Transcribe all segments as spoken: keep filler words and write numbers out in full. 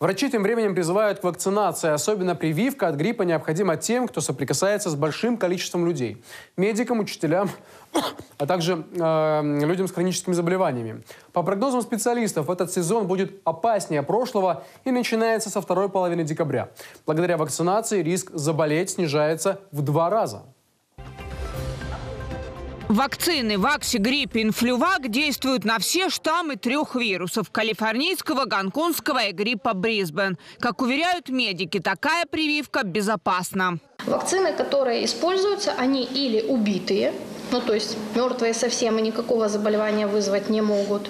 Врачи тем временем призывают к вакцинации. Особенно прививка от гриппа необходима тем, кто соприкасается с большим количеством людей. Медикам, учителям, а также э, людям с хроническими заболеваниями. По прогнозам специалистов, этот сезон будет опаснее прошлого и начинается со второй половины декабря. Благодаря вакцинации риск заболеть снижается в два раза. Вакцины «Ваксигрипп» и «Инфлювак» действуют на все штаммы трех вирусов – калифорнийского, гонконгского и гриппа Брисбен. Как уверяют медики, такая прививка безопасна. Вакцины, которые используются, они или убитые, ну то есть мертвые совсем и никакого заболевания вызвать не могут,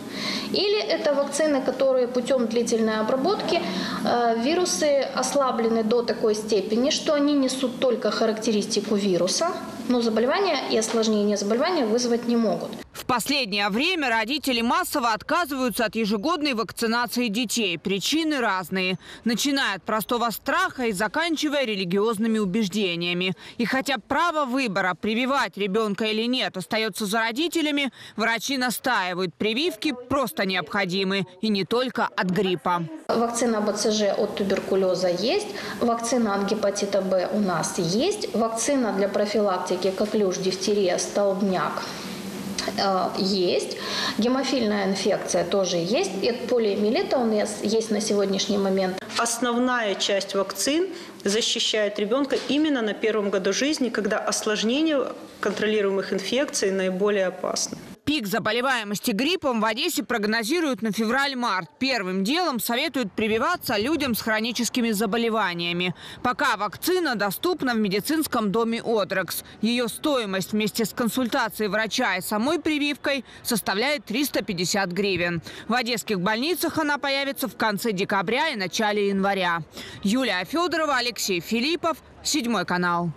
или это вакцины, которые путем длительной обработки э, вирусы ослаблены до такой степени, что они несут только характеристику вируса, но заболевания и осложнения заболевания вызвать не могут. В последнее время родители массово отказываются от ежегодной вакцинации детей. Причины разные. Начиная от простого страха и заканчивая религиозными убеждениями. И хотя право выбора, прививать ребенка или нет, остается за родителями, врачи настаивают, прививки просто необходимы. И не только от гриппа. Вакцина БЦЖ от туберкулеза есть, вакцина от гепатита Б у нас есть, вакцина для профилактики коклюш, дифтерия, столбняк есть, гемофильная инфекция тоже есть, и от полиомиелита у нас есть на сегодняшний момент. Основная часть вакцин защищает ребенка именно на первом году жизни, когда осложнения контролируемых инфекций наиболее опасны. Пик заболеваемости гриппом в Одессе прогнозируют на февраль-март. Первым делом советуют прививаться людям с хроническими заболеваниями. Пока вакцина доступна в медицинском доме «Одрекс». Ее стоимость вместе с консультацией врача и самой прививкой составляет триста пятьдесят гривен. В одесских больницах она появится в конце декабря и начале января. Юлия Федорова, Алексей Филиппов, седьмой канал.